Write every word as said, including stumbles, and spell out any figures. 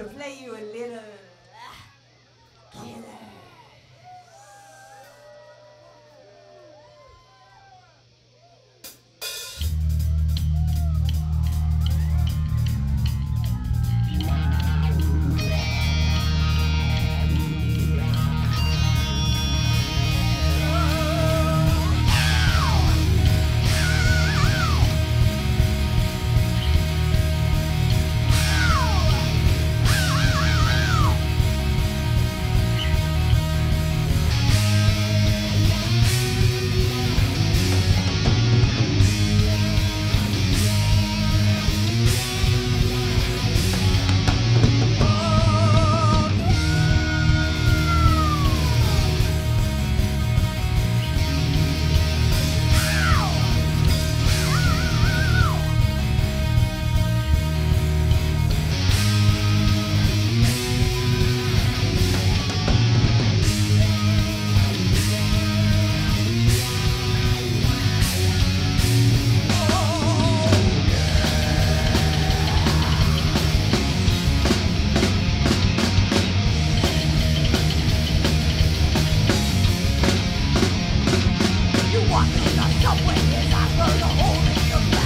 We'll play you a little Killer. What is I know is I burn a hole in your